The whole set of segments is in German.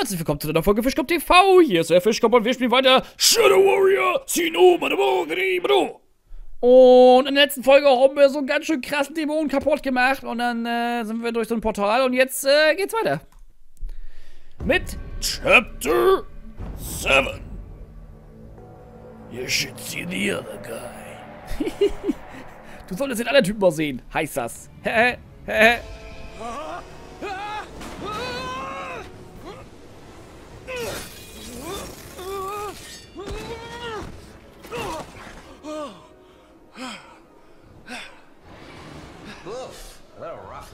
Herzlich willkommen zu einer Folge FischCop TV. Hier ist der FischCop und wir spielen weiter Shadow Warrior, Zino Manavogribro. Und in der letzten Folge haben wir so einen ganz schön krassen Dämonen kaputt gemacht. Und dann sind wir durch so ein Portal und jetzt geht's weiter. Mit Chapter 7. You should see the other guy. Du solltest den anderen Typen mal sehen, heißt das.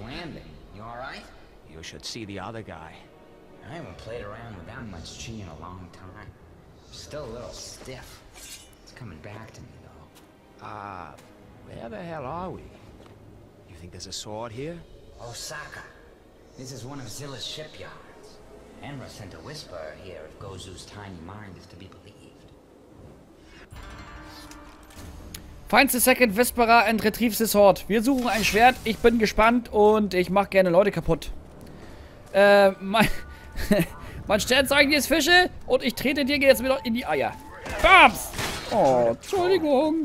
Landing. You alright? You should see the other guy. I haven't played around with that much chi in a long time. Still a little stiff. It's coming back to me though. Where the hell are we? You think there's a sword here? Osaka. This is one of Zilla's shipyards. Enra sent a whisperer here if Gozu's tiny mind is to be believed. Finds the second Vespera and retrieves the sword. Wir suchen ein Schwert. Ich bin gespannt und ich mache gerne Leute kaputt. Mein Sternzeichen ist Fische und ich trete dir jetzt wieder in die Eier. Bams! Oh, Entschuldigung.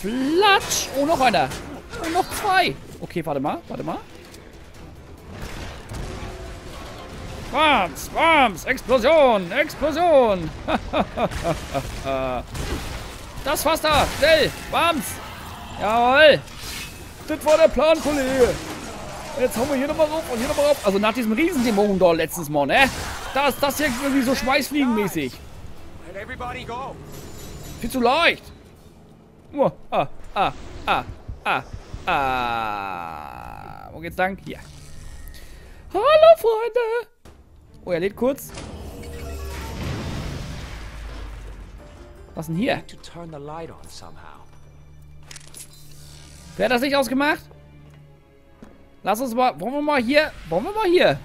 Flatsch! Oh, noch einer. Und noch zwei. Okay, warte mal, warte mal. Bams, Bams, Explosion, Explosion. Das war's da, schnell, Bams. Jawohl. Das war der Plan, Kollege. Jetzt hauen wir hier nochmal rauf und hier nochmal rauf. Also nach diesem Riesendämon da letztes Mal, ne? Da ist das hier irgendwie so schweißfliegenmäßig. Viel zu leicht. Wo geht's lang? Hier. Hallo, Freunde. Oh, er lädt kurz. Was denn hier? Wer hat das nicht ausgemacht? Lass uns mal... Wollen wir mal hier... Wollen wir mal hier?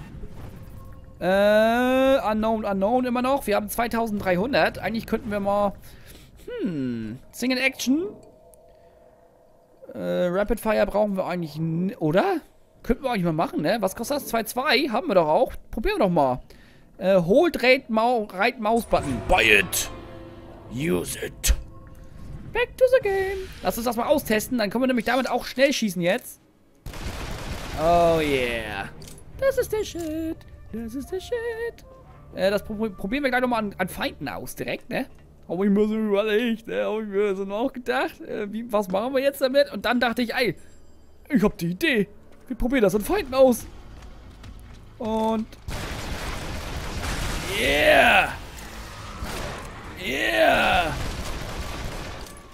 Unknown, unknown immer noch. Wir haben 2300. Eigentlich könnten wir mal... Single Action. Rapid Fire brauchen wir eigentlich... Oder? Könnten wir eigentlich mal machen, ne? Was kostet das? 2,2? Haben wir doch auch. Probieren wir doch mal. Hold, right Maus-Button. Buy it. Use it. Back to the game. Lass uns das mal austesten. Dann können wir nämlich damit auch schnell schießen jetzt. Oh yeah. Das ist der Shit. Das ist der Shit. Das probieren wir gleich nochmal an Feinden aus direkt, ne? Hab ich mir so überlegt, ne? Hab ich mir so noch gedacht. Was machen wir jetzt damit? Und dann dachte ich, ey, ich hab die Idee. Wir probieren das an Feinden aus. Und... Yeah! Yeah!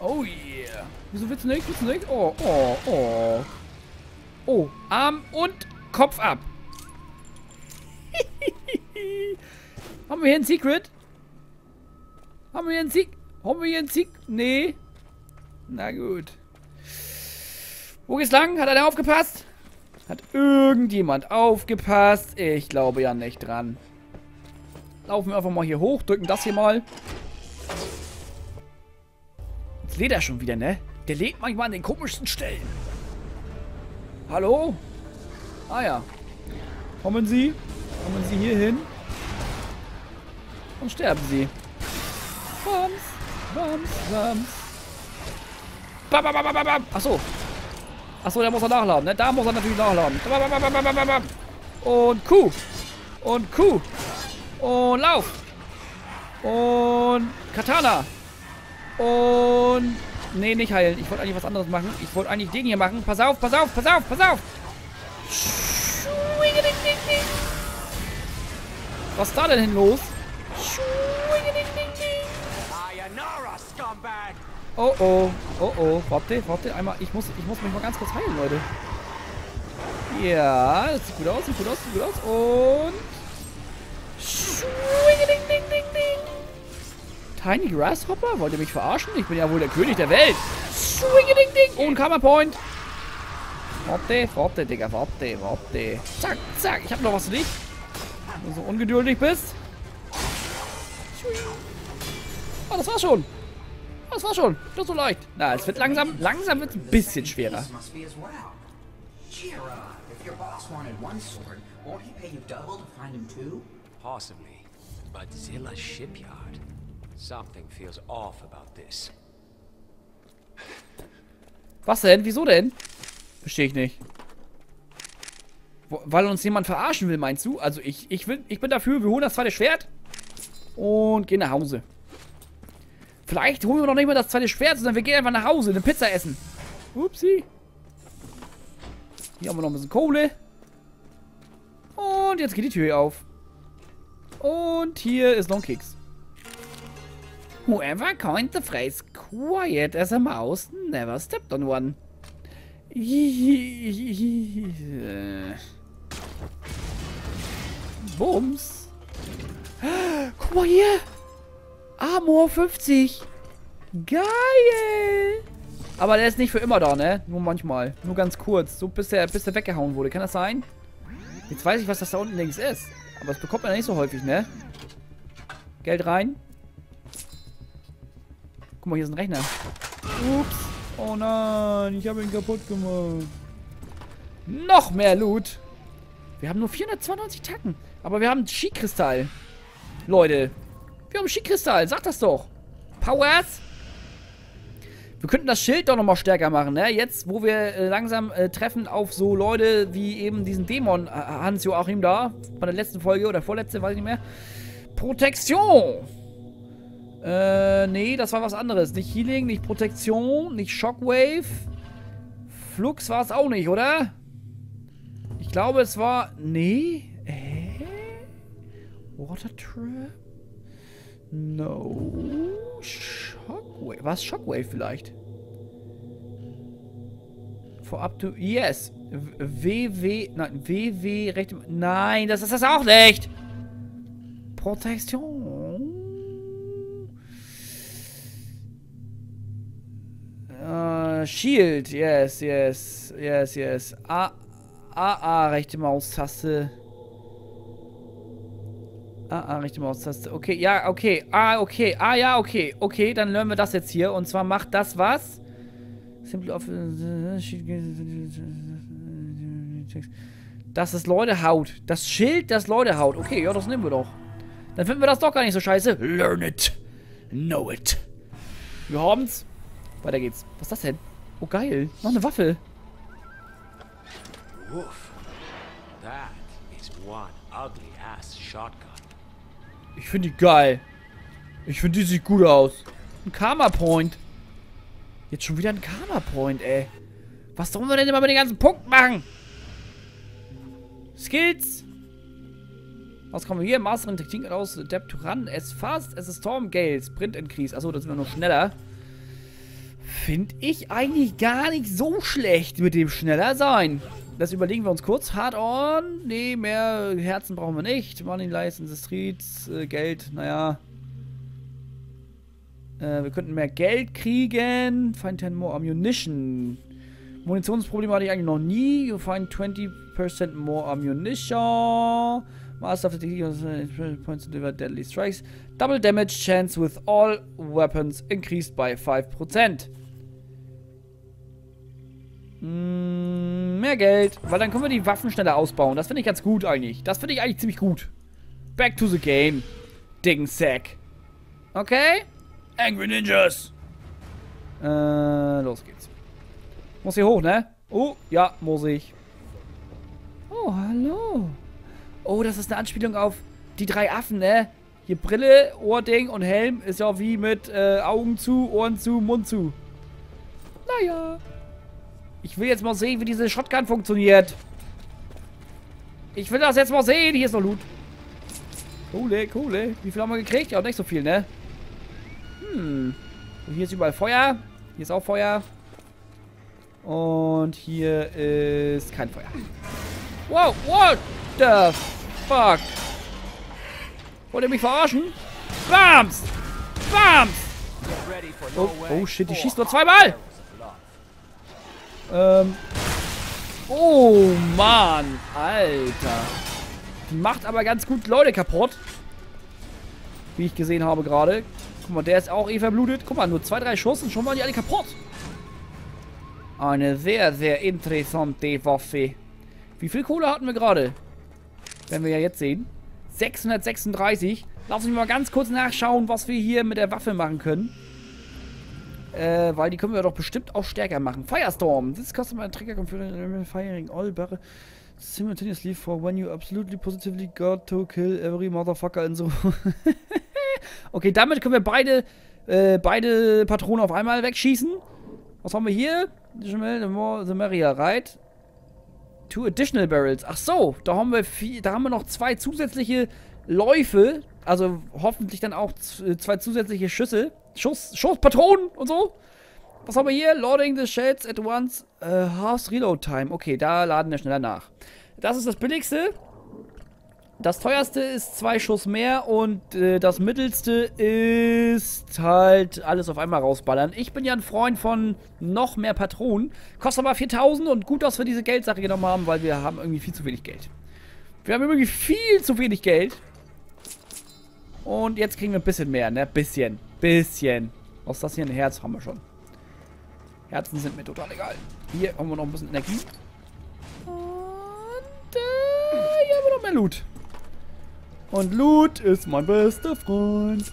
Oh yeah! Wieso willst du nicht? Willst du nicht? Oh, oh, oh. Oh, Arm und Kopf ab. Haben wir hier ein Secret? Haben wir hier ein Secret? Haben wir hier ein Secret? Nee. Na gut. Wo geht's lang? Hat einer aufgepasst? Hat irgendjemand aufgepasst? Ich glaube ja nicht dran. Laufen wir einfach mal hier hoch, drücken das hier mal. Jetzt lädt er schon wieder, ne? Der lädt manchmal an den komischsten Stellen. Hallo? Ah ja. Kommen Sie hier hin. Und sterben Sie. Bams, bams, bams. Bam, bam, bam, bam, bam. Achso. Achso, da muss er nachladen, ne? Da muss er natürlich nachladen. Und Kuh. Und Kuh. Und Lauf. Und Katana. Und... Nee, nicht heilen. Ich wollte eigentlich was anderes machen. Ich wollte eigentlich den hier machen. Pass auf, pass auf, pass auf, pass auf. Was ist da denn hin los? Oh oh, oh oh, warte, warte, einmal, ich muss mich mal ganz kurz heilen, Leute. Ja, das sieht gut aus, sieht gut aus, sieht gut aus und... Tiny Grasshopper? Wollt ihr mich verarschen? Ich bin ja wohl der König der Welt. Und Coverpoint. Warte, warte, Digga, warte, warte. Zack, zack, ich hab noch was für dich. Wenn du so ungeduldig bist. Oh, das war's schon. Das war schon. Das ist so leicht. Na, es wird langsam wird es ein bisschen schwerer. Your boss wanted one sword. Won't he pay you double to find him too? Possibly. But Zilla shipyard. Something feels off about this. Was denn? Wieso denn? Verstehe ich nicht. Weil uns jemand verarschen will, meinst du? Also ich bin dafür, wir holen das zweite Schwert und gehen nach Hause. Vielleicht holen wir noch nicht mal das zweite Schwert, sondern wir gehen einfach nach Hause, eine Pizza essen. Upsi. Hier haben wir noch ein bisschen Kohle. Und jetzt geht die Tür hier auf. Und hier ist noch ein Keks. Whoever coined the phrase quiet as a mouse never stepped on one. Bums. Guck mal hier. Amor 50. Geil. Aber der ist nicht für immer da, ne? Nur manchmal. Nur ganz kurz. So bis er weggehauen wurde. Kann das sein? Jetzt weiß ich, was das da unten links ist. Aber das bekommt man ja nicht so häufig, ne? Geld rein. Guck mal, hier ist ein Rechner. Ups. Oh nein, ich habe ihn kaputt gemacht. Noch mehr Loot. Wir haben nur 492 Tacken. Aber wir haben einen Skikristall. Leute. Wir haben einen Skikristall. Sag das doch. Powers. Wir könnten das Schild doch nochmal stärker machen, ne? Jetzt, wo wir langsam treffen auf so Leute wie eben diesen Dämon Hans-Joachim da. Bei der letzten Folge oder vorletzte, weiß ich nicht mehr. Protektion. Nee, das war was anderes. Nicht Healing, nicht Protektion, nicht Shockwave. Flux war es auch nicht, oder? Ich glaube, es war... Nee? Water Trap? No. Shockwave. Was? Shockwave vielleicht? For up to... Yes. WW... Nein, WW... Recht... Nein, das ist das auch nicht. Protektion. Shield, yes. AA, rechte Maustaste. AA, rechte Maustaste. Okay, ja, okay. Ah, okay. Ah, ja, okay. Okay, dann lernen wir das jetzt hier. Und zwar macht das was? Simple of... Dass es Leute haut. Das Schild, das Leute haut. Okay, ja, das nehmen wir doch. Dann finden wir das doch gar nicht so scheiße. Learn it. Know it. Wir haben's. Weiter geht's. Was ist das denn? Oh, geil. Noch eine Waffe. Ich finde die geil. Ich finde, die sieht gut aus. Ein Karma-Point. Jetzt schon wieder ein Karma-Point, ey. Was sollen wir denn immer mit den ganzen Punkten machen? Skills. Was kommen wir hier? Masterin Technik aus. Adapt to run. Es fast. Es ist Storm Gale. Sprint Increase. Achso, das sind wir noch schneller. Finde ich eigentlich gar nicht so schlecht mit dem schneller sein. Das überlegen wir uns kurz. Hard on. Nee, mehr Herzen brauchen wir nicht. Money, License, Streets, Geld, naja. Wir könnten mehr Geld kriegen. Find 10 more ammunition. Munitionsprobleme hatte ich eigentlich noch nie. You find 20% more ammunition. Master of the points deliver deadly strikes. Double damage chance with all weapons increased by 5%. Mehr Geld, weil dann können wir die Waffen schneller ausbauen. Das finde ich ganz gut eigentlich. Das finde ich eigentlich ziemlich gut. Back to the game. Digging-Sack. Okay. Angry Ninjas. Los geht's. Muss hier hoch, ne? Oh, ja, muss ich. Oh, hallo. Oh, das ist eine Anspielung auf die drei Affen, ne? Hier Brille, Ohrding und Helm ist ja wie mit Augen zu, Ohren zu, Mund zu. Naja. Ich will jetzt mal sehen, wie diese Shotgun funktioniert. Ich will das jetzt mal sehen. Hier ist noch Loot. Kohle, Kohle. Wie viel haben wir gekriegt? Ja, nicht so viel, ne? Hm. Und hier ist überall Feuer. Hier ist auch Feuer. Und hier ist kein Feuer. Wow, what the fuck? Wollt ihr mich verarschen? Bams! Bams! Oh, oh shit, die schießt nur zweimal! Oh Mann, Alter. Die macht aber ganz gut Leute kaputt. Wie ich gesehen habe gerade. Guck mal, der ist auch eh verblutet. Guck mal, nur 2, 3 Schuss und schon waren die alle kaputt. Eine sehr, sehr interessante Waffe. Wie viel Kohle hatten wir gerade? Wenn wir ja jetzt sehen. 636. Lass mich mal ganz kurz nachschauen, was wir hier mit der Waffe machen können. Weil die können wir doch bestimmt auch stärker machen. Firestorm. This customer trigger computer firing all barrel simultaneously for when you absolutely positively got to kill every motherfucker in so. Okay, damit können wir beide Patronen auf einmal wegschießen. Was haben wir hier? The more the merrier, right? 2 additional barrels. Ach so, da haben wir noch 2 zusätzliche Läufe. Also hoffentlich dann auch 2 zusätzliche Schüsse. Schusspatronen und so. Was haben wir hier? Loading the shells at once. Half reload time. Okay, da laden wir schneller nach. Das ist das billigste. Das teuerste ist 2 Schuss mehr und das mittelste ist halt alles auf einmal rausballern. Ich bin ja ein Freund von noch mehr Patronen. Kostet aber 4000 und gut, dass wir diese Geldsache genommen haben, weil wir haben irgendwie viel zu wenig Geld. Wir haben irgendwie viel zu wenig Geld. Und jetzt kriegen wir ein bisschen mehr, ne? Bisschen. Was ist das hier? Ein Herz haben wir schon. Herzen sind mir total egal. Hier haben wir noch ein bisschen Energie. Und hier haben wir noch mehr Loot. Und Loot ist mein bester Freund.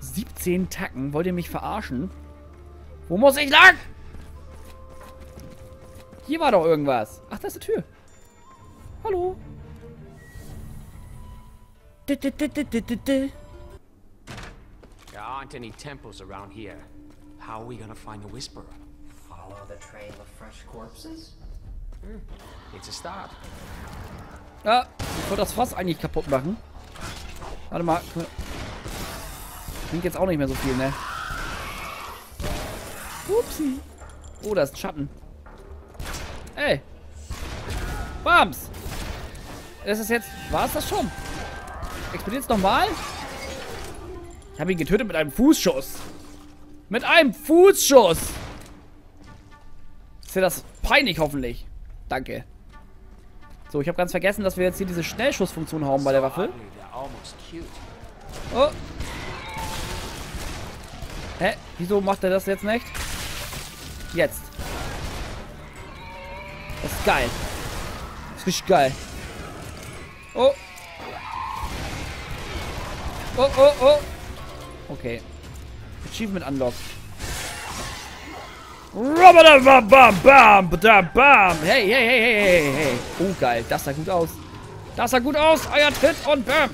17 Tacken. Wollt ihr mich verarschen? Wo muss ich lang? Hier war doch irgendwas. Ach, da ist eine Tür. Hallo. There aren't any temples around here. How are we gonna find the Whisperer? Follow the trail of fresh corpses? It's a start. Ja, ich wollte das Fass eigentlich kaputt machen. Warte mal. Klingt jetzt auch nicht mehr so viel, ne? Upsi. Oh, da ist ein Schatten. Ey. Bams. Das ist jetzt... War es das schon? Explodiert's nochmal? Ich habe ihn getötet mit einem Fußschuss. Mit einem Fußschuss. Ist ja das peinlich, hoffentlich. Danke. So, ich habe ganz vergessen, dass wir jetzt hier diese Schnellschussfunktion haben bei der Waffe. Oh. Hä? Wieso macht er das jetzt nicht? Jetzt. Das ist geil. Das ist richtig geil. Oh. Oh, oh, oh. Okay. Achievement unlocked. Hey, hey, hey, hey, hey, hey. Oh, geil. Das sah gut aus. Das sah gut aus. Eier tritt und bam.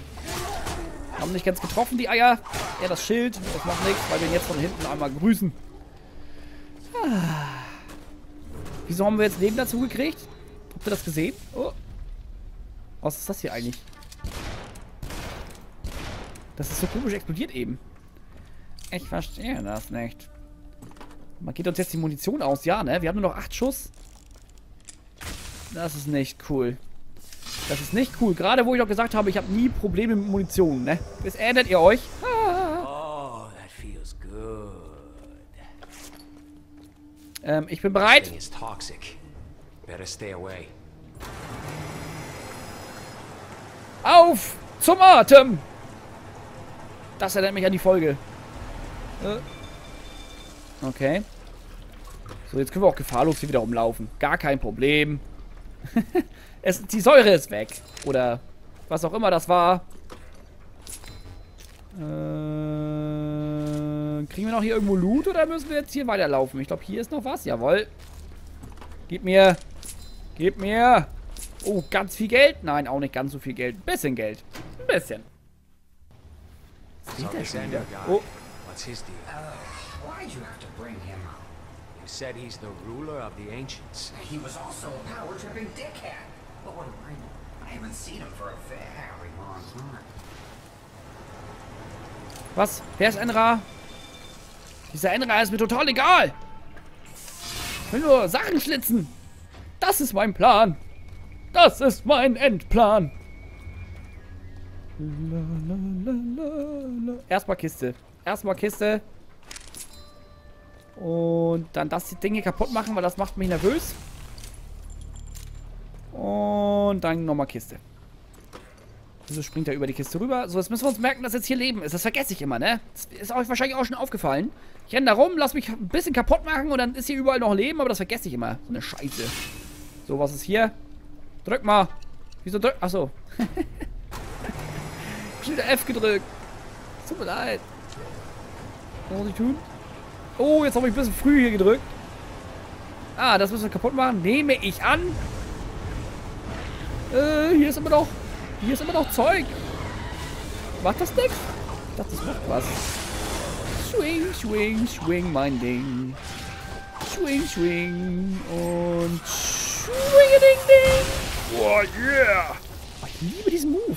Haben nicht ganz getroffen, die Eier. Ja, das Schild. Das macht nichts, weil wir ihn jetzt von hinten einmal grüßen. Ah. Wieso haben wir jetzt Leben dazu gekriegt? Habt ihr das gesehen? Oh. Was ist das hier eigentlich? Das ist so komisch explodiert eben. Ich verstehe das nicht. Man geht uns jetzt die Munition aus. Ja, ne? Wir haben nur noch 8 Schuss. Das ist nicht cool. Das ist nicht cool. Gerade wo ich auch gesagt habe, ich habe nie Probleme mit Munition, ne? Das erinnert ihr euch. Ah. Oh, that feels good. Ich bin bereit. Auf zum Atem! Das erinnert mich an die Folge. Okay. So, jetzt können wir auch gefahrlos hier wieder rumlaufen. Gar kein Problem. Die Säure ist weg. Oder was auch immer das war. Kriegen wir noch hier irgendwo Loot oder müssen wir jetzt hier weiterlaufen? Ich glaube, hier ist noch was. Jawohl. Gib mir. Gib mir. Oh, ganz viel Geld? Nein, auch nicht ganz so viel Geld. Ein bisschen Geld. Ein bisschen. Sieht der schon wieder? Oh. What's his deal? Why'd you have to bring him up? You said he's the ruler of the ancients. He was also a power-tripping dickhead. But what do I know? I haven't seen him for a very long time. Was? Wer ist Enra? Dieser Enra ist mir total egal. Ich will nur Sachen schlitzen. Das ist mein Plan. Das ist mein Endplan. Erstmal Kiste. Erstmal Kiste. Und dann das Ding hier kaputt machen, weil das macht mich nervös. Und dann nochmal Kiste. Wieso springt er über die Kiste rüber? So, jetzt müssen wir uns merken, dass jetzt hier Leben ist. Das vergesse ich immer, ne? Das ist euch wahrscheinlich auch schon aufgefallen. Ich renne da rum, lass mich ein bisschen kaputt machen und dann ist hier überall noch Leben, aber das vergesse ich immer. So eine Scheiße. So, was ist hier? Drück mal. Wieso drück? Achso. Schon der F gedrückt. Tut mir leid. Was muss ich tun? Oh, jetzt habe ich ein bisschen früh hier gedrückt. Ah, das müssen wir kaputt machen. Nehme ich an. Hier ist immer noch Zeug. Macht das nichts? Ich dachte, das macht was. Swing, swing, swing, mein Ding. Swing, swing. Und swing-a-ding-ding. Oh, yeah. Ich liebe diesen Move.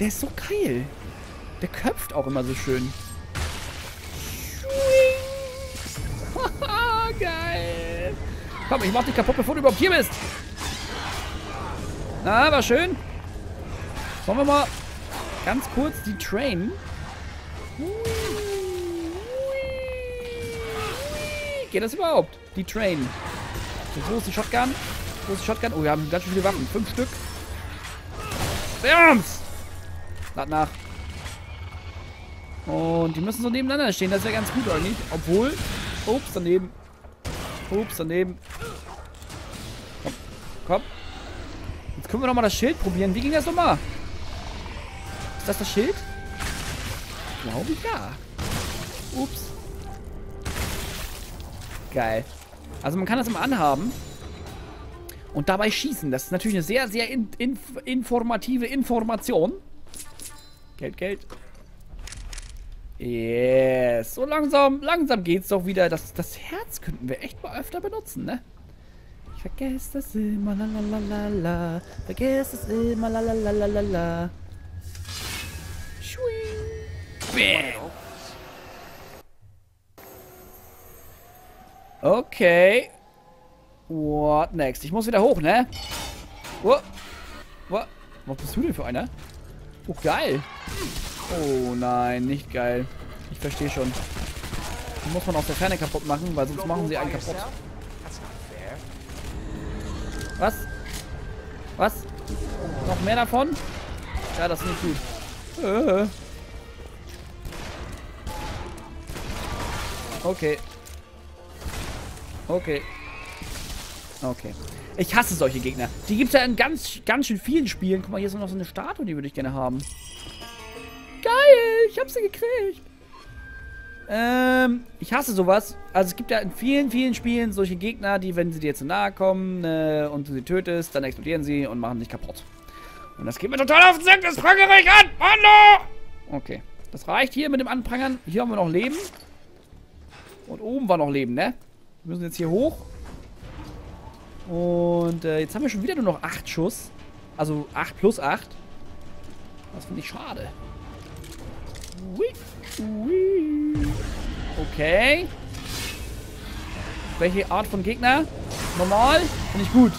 Der ist so geil. Der köpft auch immer so schön. Geil. Komm, ich mach dich kaputt, bevor du überhaupt hier bist. Na, war schön. Sollen wir mal ganz kurz die Train. Geht das überhaupt? Die Train. So, wo ist die Shotgun? Wo ist die Shotgun? Oh, wir haben ganz schön viele Waffen. 5 Stück. Bams! Lad nach. Und die müssen so nebeneinander stehen. Das wäre ganz gut, oder nicht? Obwohl. Ups, daneben. Ups, daneben. Komm, komm. Jetzt können wir nochmal das Schild probieren. Wie ging das nochmal? Ist das das Schild? Glaube ich, ja. Ups. Geil. Also man kann das immer anhaben. Und dabei schießen. Das ist natürlich eine sehr, sehr informative Information. Geld, Geld. Yes. So langsam, langsam geht's doch wieder. Das Herz könnten wir echt mal öfter benutzen, ne? Ich vergesse das immer, lalalala. Vergesse es immer, lalalala. Schwing. Bam. Okay. What next? Ich muss wieder hoch, ne? Oh. Oh. Was bist du denn für einer? Oh, geil. Oh nein, nicht geil. Ich verstehe schon. Die muss man aus der Ferne kaputt machen, weil sonst machen sie einen kaputt. Was? Was? Noch mehr davon? Ja, das ist nicht gut. Okay. Okay. Okay. Ich hasse solche Gegner. Die gibt es ja in ganz, ganz schön vielen Spielen. Guck mal, hier ist noch so eine Statue, die würde ich gerne haben. Geil, ich hab sie gekriegt. Ich hasse sowas. Also es gibt ja in vielen, vielen Spielen solche Gegner, die, wenn sie dir zu nahe kommen und du sie tötest, dann explodieren sie und machen dich kaputt. Und das geht mir total auf den Sack, das prangere ich an. Hallo! Okay, das reicht hier mit dem Anprangern. Hier haben wir noch Leben. Und oben war noch Leben, ne? Wir müssen jetzt hier hoch. Und jetzt haben wir schon wieder nur noch 8 Schuss. Also 8 plus 8. Das finde ich schade. Okay. Welche Art von Gegner? Normal? Finde ich gut.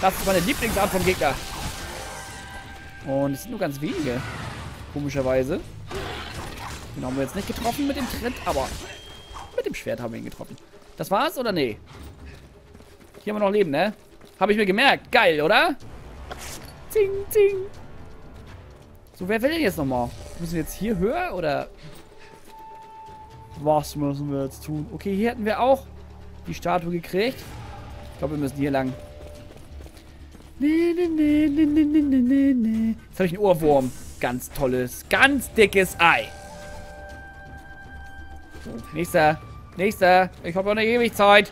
Das ist meine Lieblingsart von Gegner. Und es sind nur ganz wenige. Komischerweise. Den haben wir jetzt nicht getroffen mit dem Tritt, aber mit dem Schwert haben wir ihn getroffen. Das war's oder nee? Hier haben wir noch Leben, ne? Habe ich mir gemerkt. Geil, oder? Zing, zing. So, wer will denn jetzt nochmal? Müssen wir jetzt hier höher oder... Was müssen wir jetzt tun? Okay, hier hätten wir auch die Statue gekriegt. Ich glaube, wir müssen hier lang. Nee, nee, nee, nee, nee, nee, nee. Jetzt habe ich einen Ohrwurm. Ganz tolles, ganz dickes Ei. So, nächster, nächster. Ich habe noch eine Ewigkeit.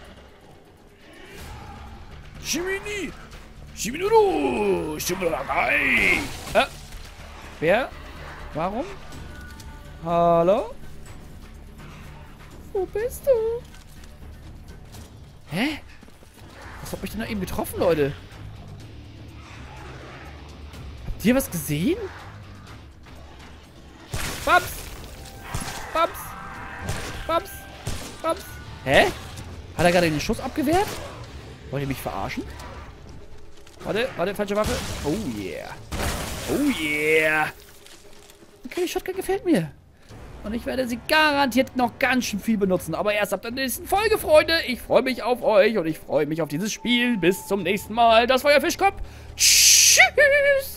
Shimini! Shiminuru! Shimurakai! Wer? Warum? Hallo? Wo bist du? Hä? Was hab ich denn da eben getroffen, Leute? Habt ihr was gesehen? Bams! Bams! Bams! Bams! Hä? Hat er gerade den Schuss abgewehrt? Wollt ihr mich verarschen? Warte, warte, falsche Waffe. Oh yeah. Oh yeah. Okay, die Shotgun gefällt mir. Und ich werde sie garantiert noch ganz schön viel benutzen. Aber erst ab der nächsten Folge, Freunde. Ich freue mich auf euch und ich freue mich auf dieses Spiel. Bis zum nächsten Mal. Das war euer FischCop. Tschüss.